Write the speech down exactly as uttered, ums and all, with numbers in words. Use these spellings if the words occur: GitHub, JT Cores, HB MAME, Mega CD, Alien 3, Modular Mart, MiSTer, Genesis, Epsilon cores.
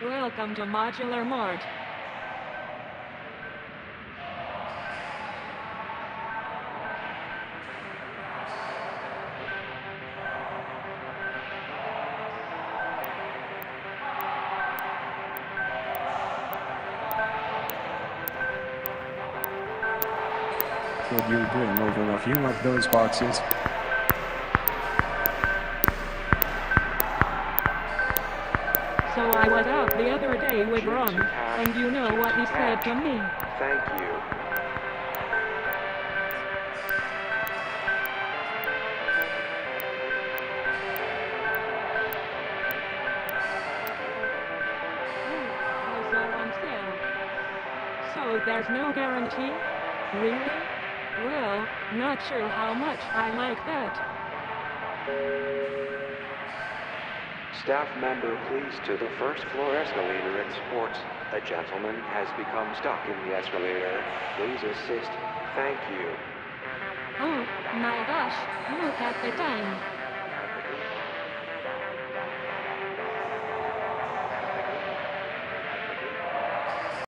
Welcome to Modular Mart. What you're doing over enough. You like those boxes. So I was out the other day with Ron, and you know what he said to me. Thank you. Those are on sale. So there's no guarantee? Really? Well, not sure how much I like that. Staff member, please, to the first floor escalator at sports. A gentleman has become stuck in the escalator. Please assist. Thank you. Oh, my gosh. Look at the time.